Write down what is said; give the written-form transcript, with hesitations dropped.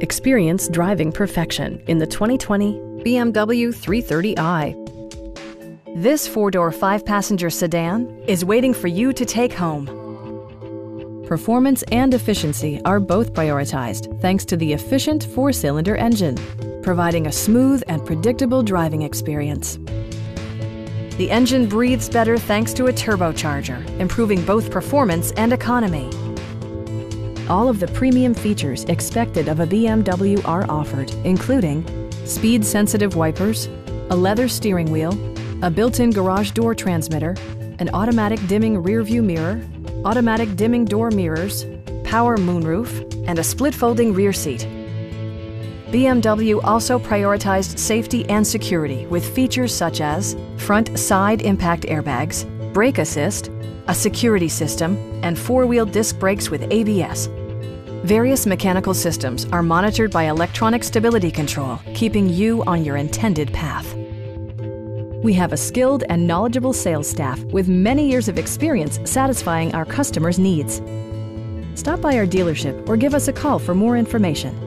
Experience driving perfection in the 2020 BMW 330i. This four-door, five-passenger sedan is waiting for you to take home. Performance and efficiency are both prioritized thanks to the efficient four-cylinder engine, providing a smooth and predictable driving experience. The engine breathes better thanks to a turbocharger, improving both performance and economy. All of the premium features expected of a BMW are offered, including speed-sensitive wipers, a leather steering wheel, a built-in garage door transmitter, an automatic dimming rearview mirror, automatic dimming door mirrors, power moonroof, and a split-folding rear seat. BMW also prioritized safety and security with features such as front side impact airbags, brake assist, a security system, and four-wheel disc brakes with ABS. Various mechanical systems are monitored by electronic stability control, keeping you on your intended path. We have a skilled and knowledgeable sales staff with many years of experience satisfying our customers' needs. Stop by our dealership or give us a call for more information.